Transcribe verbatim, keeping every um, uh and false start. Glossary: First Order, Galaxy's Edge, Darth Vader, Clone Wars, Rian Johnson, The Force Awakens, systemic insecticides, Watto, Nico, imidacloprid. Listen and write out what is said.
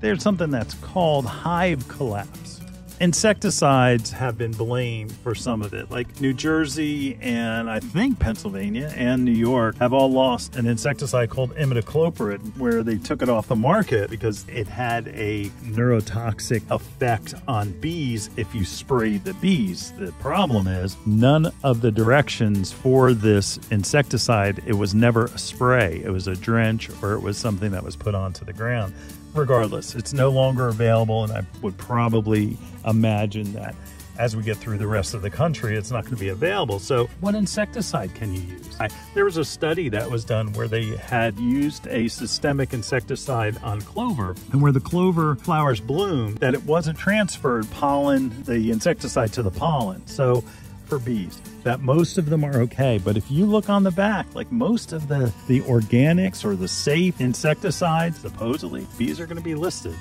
There's something that's called hive collapse. Insecticides have been blamed for some of it. Like New Jersey and I think Pennsylvania and New York have all lost an insecticide called imidacloprid, where they took it off the market because it had a neurotoxic effect on bees if you sprayed the bees. The problem is none of the directions for this insecticide, it was never a spray. It was a drench, or it was something that was put onto the ground. Regardless, it's no longer available, and I would probably imagine that as we get through the rest of the country, it's not going to be available. So what insecticide can you use? I, there was a study that was done where they had used a systemic insecticide on clover, and where the clover flowers bloomed, that it wasn't transferred pollen, the insecticide, to the pollen. So for bees, that most of them are okay. But if you look on the back, like most of the, the organics or the safe insecticides, supposedly, bees are going to be listed.